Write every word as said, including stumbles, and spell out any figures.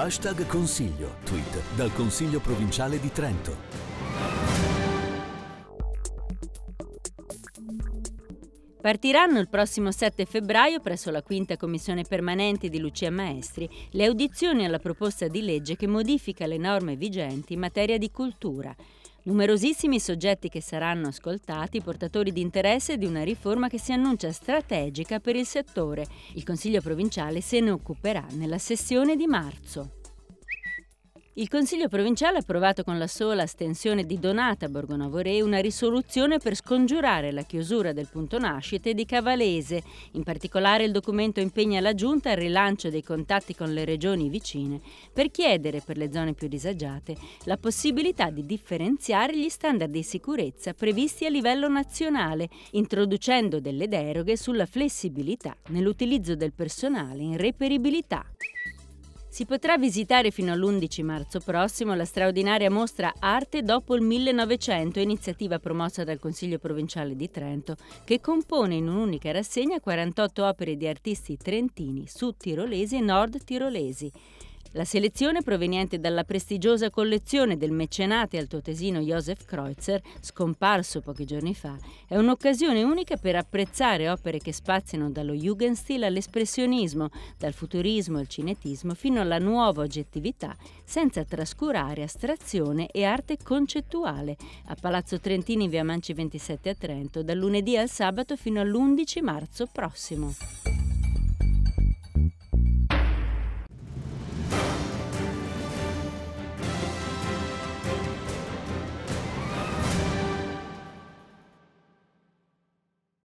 Hashtag Consiglio, tweet dal Consiglio provinciale di Trento. Partiranno il prossimo sette febbraio presso la quinta commissione permanente di Lucia Maestri le audizioni alla proposta di legge che modifica le norme vigenti in materia di cultura. Numerosissimi soggetti che saranno ascoltati, portatori di interesse di una riforma che si annuncia strategica per il settore. Il Consiglio provinciale se ne occuperà nella sessione di marzo. Il Consiglio provinciale ha approvato con la sola astensione di Donata Borgonovo Re una risoluzione per scongiurare la chiusura del punto nascite di Cavalese. In particolare il documento impegna la Giunta al rilancio dei contatti con le regioni vicine per chiedere per le zone più disagiate la possibilità di differenziare gli standard di sicurezza previsti a livello nazionale, introducendo delle deroghe sulla flessibilità nell'utilizzo del personale in reperibilità. Si potrà visitare fino all'undici marzo prossimo la straordinaria mostra Arte dopo il millenovecento, iniziativa promossa dal Consiglio provinciale di Trento, che compone in un'unica rassegna quarantotto opere di artisti trentini, sudtirolesi e nordtirolesi. La selezione, proveniente dalla prestigiosa collezione del mecenate altoatesino Josef Kreuzer, scomparso pochi giorni fa, è un'occasione unica per apprezzare opere che spaziano dallo Jugendstil all'espressionismo, dal futurismo al cinetismo fino alla nuova oggettività, senza trascurare astrazione e arte concettuale, a Palazzo Trentini in via Manci ventisette a Trento, dal lunedì al sabato fino all'undici marzo prossimo.